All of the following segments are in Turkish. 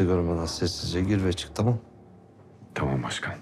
kimse görmeden sessizce gir ve çık, tamam? Tamam başkan.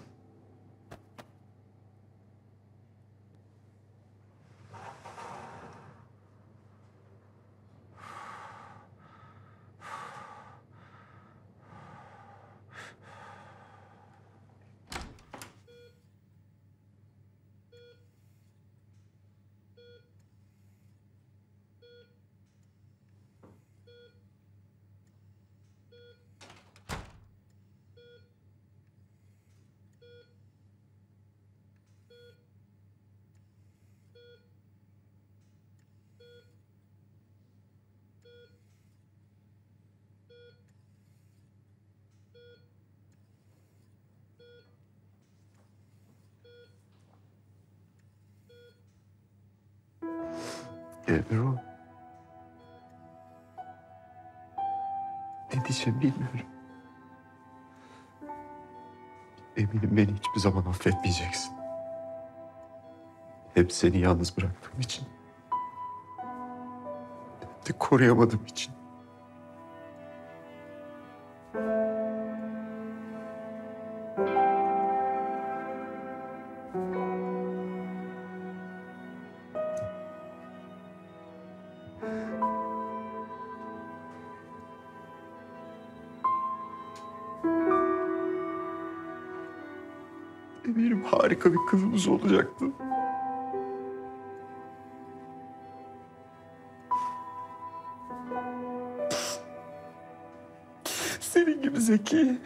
Ebru. Ne diyeceğim bilmiyorum. Eminim beni hiçbir zaman affetmeyeceksin. Hep seni yalnız bıraktığım için. Hep de koruyamadığım için. Eminim harika bir kızımız olacaktı. Senin gibi zeki,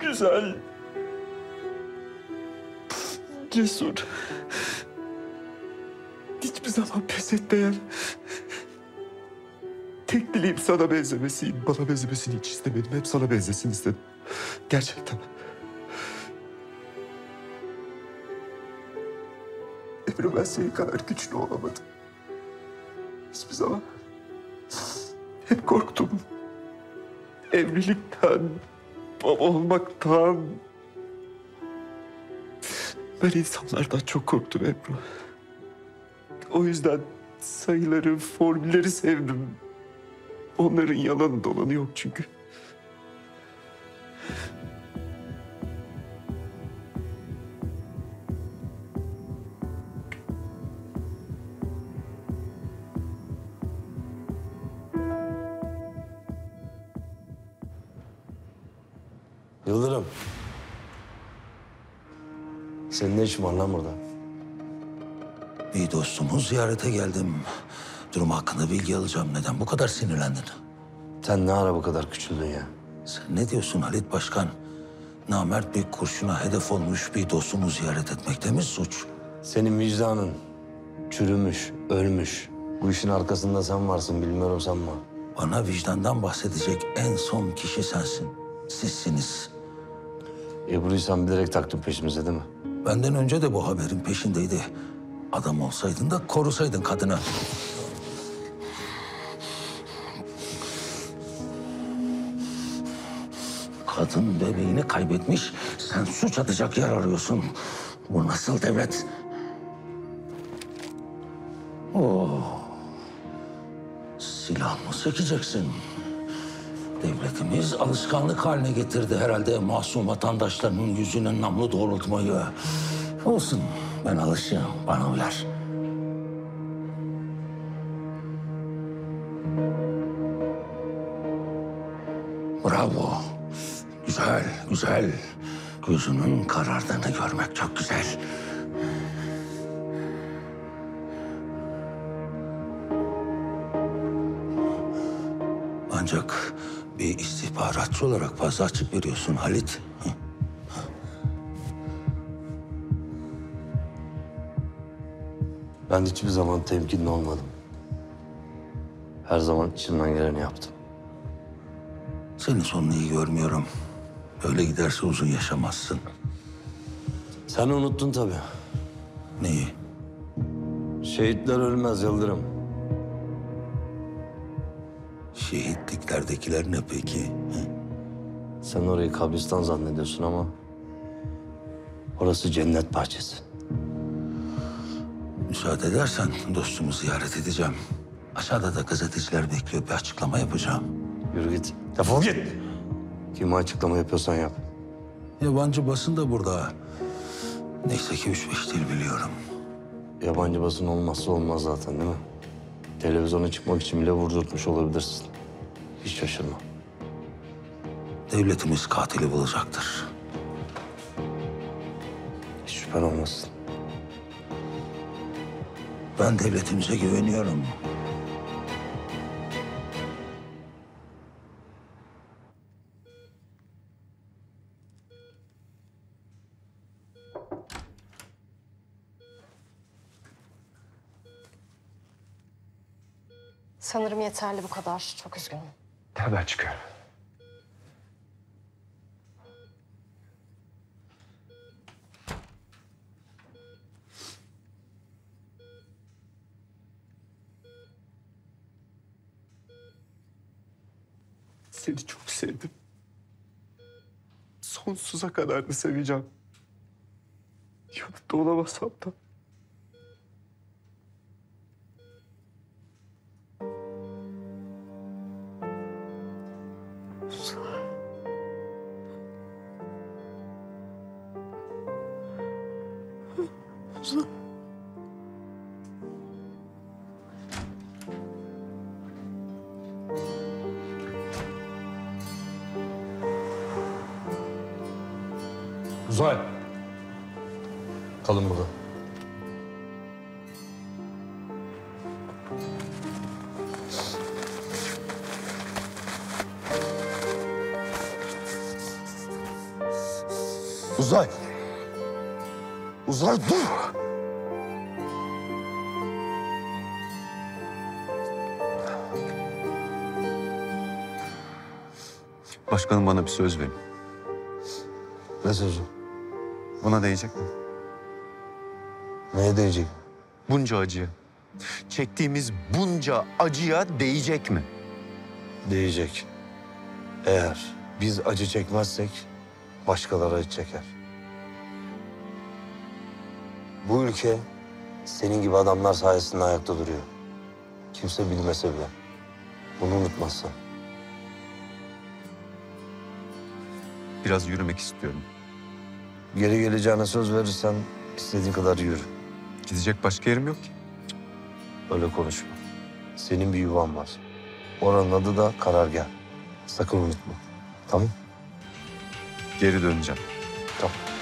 güzel, cesur, hiçbir zaman pes etmeyen, tek dileğim sana benzemesi, bana benzemesini hiç istemedim. Hep sana benzesin istedim. Gerçekten. Ben senin kadar güçlü olamadım. Hiçbir zaman. Hep korktum. Evlilikten, baba olmaktan. Ben insanlardan çok korktum Ebru. O yüzden sayıları, formülleri sevdim. Onların yalanı dolanı yok çünkü. Yıldırım. Senin ne işin var lan burada? İyi dostumu ziyarete geldim. Durum hakkında bilgi alacağım. Neden bu kadar sinirlendin? Sen ne ara bu kadar küçüldün ya? Sen ne diyorsun Halit Başkan? Namert bir kurşuna hedef olmuş bir dostumu ziyaret etmekte mi suç? Senin vicdanın çürümüş, ölmüş. Bu işin arkasında sen varsın, bilmiyorum sen mi? Bana vicdandan bahsedecek en son kişi sensin. Sizsiniz. Ebru'yu sen bilerek taktın peşimize değil mi? Benden önce de bu haberin peşindeydi. Adam olsaydın da korusaydın kadını. Kadın bebeğini kaybetmiş, sen suç atacak yer arıyorsun. Bu nasıl devlet? Oh. Silahımı sekeceksin. Devletimiz alışkanlık haline getirdi herhalde masum vatandaşlarının yüzüne namlu doğrultmayı. Olsun, ben alışığım, bana uyar. Bravo. Güzel, güzel. Gözünün karardığını görmek çok güzel. Ancak bir istihbaratçı olarak fazla açık veriyorsun Halit. Ben hiçbir zaman temkinli olmadım. Her zaman içimden geleni yaptım. Senin sonunu iyi görmüyorum. Böyle giderse uzun yaşamazsın. Sen unuttun tabii. Neyi? Şehitler ölmez Yıldırım. Şehitliklerdekiler ne peki? He? Sen orayı kabristan zannediyorsun ama orası cennet bahçesi. Müsaade edersen dostumu ziyaret edeceğim. Aşağıda da gazeteciler bekliyor. Bir açıklama yapacağım. Yürü git. Defol git. Kime açıklama yapıyorsan yap. Yabancı basın da burada. Neyse ki 3-5 dil biliyorum. Yabancı basın olmazsa olmaz zaten değil mi? Televizyona çıkmak için bile vurdurtmuş olabilirsin. Hiç şaşırma. Devletimiz katili bulacaktır. Hiç şüphen olmasın. Ben devletimize güveniyorum. Sanırım yeterli bu kadar. Çok üzgünüm. Haber çıkıyor. Seni çok sevdim. Sonsuza kadar da seveceğim. Yanında olamasam da. Uzay. Kalın burada. Uzay. Uzay dur. Başkanım bana bir söz verin. Ne sözü? Buna değecek mi? Neye değecek? Bunca acıya. Çektiğimiz bunca acıya değecek mi? Değecek. Eğer biz acı çekmezsek başkaları acı çeker. Bu ülke senin gibi adamlar sayesinde ayakta duruyor. Kimse bilmese bile. Bunu unutmazsan. Biraz yürümek istiyorum. Geri geleceğine söz verirsen istediğin kadar yürü. Gidecek başka yerim yok ki. Öyle konuşma. Senin bir yuvan var. Oranın adı da karargah. Sakın unutma. Tamam? Geri döneceğim. Tamam.